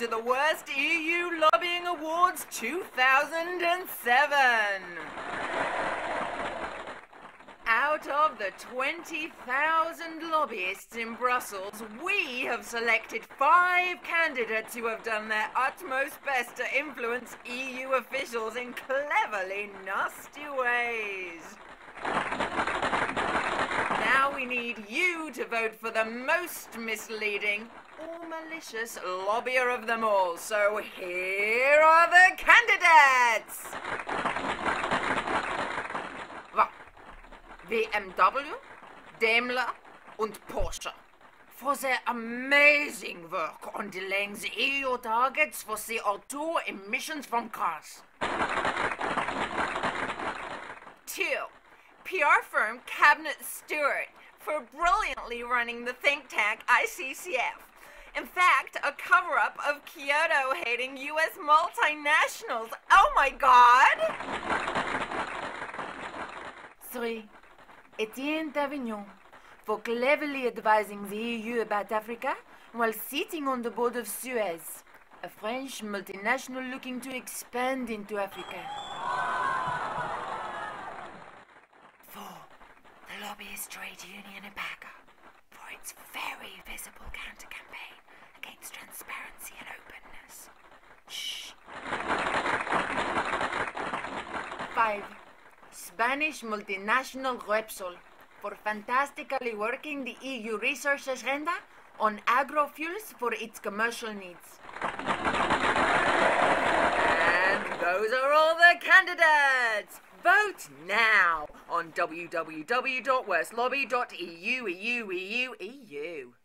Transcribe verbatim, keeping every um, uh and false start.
Welcome to the Worst E U Lobbying Awards two thousand seven! Out of the twenty thousand lobbyists in Brussels, we have selected five candidates who have done their utmost best to influence E U officials in cleverly nasty ways. Now we need you to vote for the most misleading or malicious lobbyer of them all. So here are the candidates! B M W, Daimler and Porsche. For their amazing work on delaying the E U targets for C O two emissions from cars. Two. P R firm Cabinet Stewart for brilliantly running the think tank I C C F. In fact, a cover-up of Kyoto-hating U S multinationals. Oh my god! Three. Etienne d'Avignon for cleverly advising the E U about Africa while sitting on the board of Suez, a French multinational looking to expand into Africa. Lobbyist trade union Impaca for its very visible counter-campaign against transparency and openness. Shh. Five. Spanish multinational Repsol for fantastically working the E U research agenda on agrofuels for its commercial needs. And those are all the candidates! Vote now on w w w dot worst lobby dot e u, E U, E U, E U.